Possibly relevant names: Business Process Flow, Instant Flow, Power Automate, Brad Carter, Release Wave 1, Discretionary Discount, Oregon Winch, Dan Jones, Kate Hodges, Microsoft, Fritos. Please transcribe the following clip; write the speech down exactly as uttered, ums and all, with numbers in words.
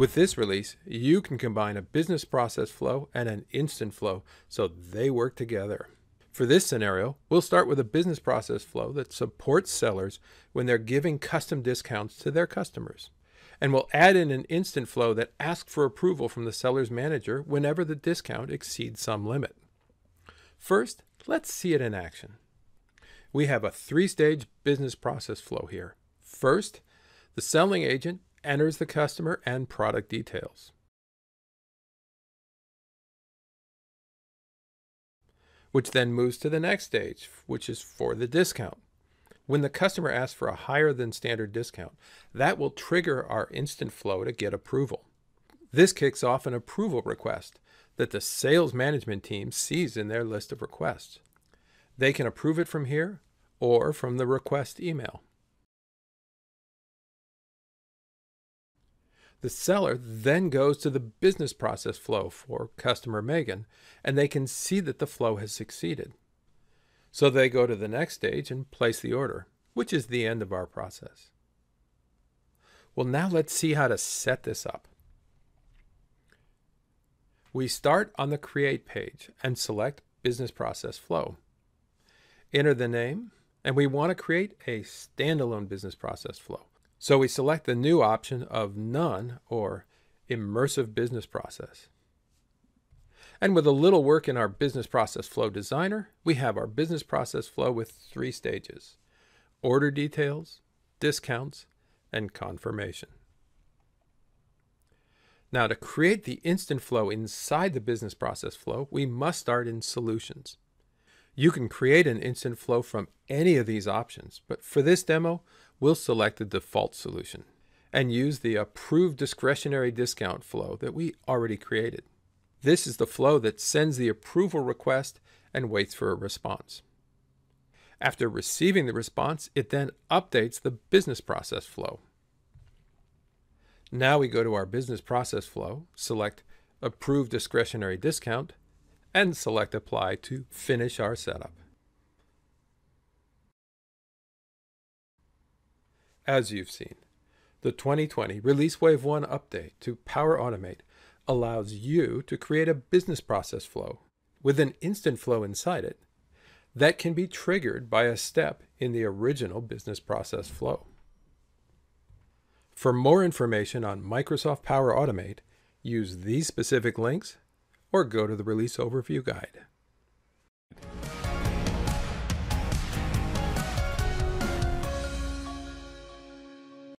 With this release, you can combine a business process flow and an instant flow so they work together. For this scenario, we'll start with a business process flow that supports sellers when they're giving custom discounts to their customers. And we'll add in an instant flow that asks for approval from the seller's manager whenever the discount exceeds some limit. First, let's see it in action. We have a three-stage business process flow here. First, the selling agent enters the customer and product details, which then moves to the next stage, which is for the discount. When the customer asks for a higher than standard discount, that will trigger our instant flow to get approval. This kicks off an approval request that the sales management team sees in their list of requests. They can approve it from here or from the request email. The seller then goes to the business process flow for customer Megan, and they can see that the flow has succeeded. So they go to the next stage and place the order, which is the end of our process. Well, now let's see how to set this up. We start on the Create page and select Business Process Flow. Enter the name, and we want to create a standalone business process flow. So we select the new option of None or Immersive Business Process. And with a little work in our Business Process Flow Designer, we have our business process flow with three stages: order details, discounts, and confirmation. Now, to create the instant flow inside the business process flow, we must start in Solutions. You can create an instant flow from any of these options, but for this demo, we'll select the default solution and use the approved discretionary discount flow that we already created. This is the flow that sends the approval request and waits for a response. After receiving the response, it then updates the business process flow. Now we go to our business process flow, select approved discretionary discount, and select Apply to finish our setup. As you've seen, the twenty twenty Release Wave one update to Power Automate allows you to create a business process flow with an instant flow inside it that can be triggered by a step in the original business process flow. For more information on Microsoft Power Automate, use these specific links or go to the Release Overview Guide.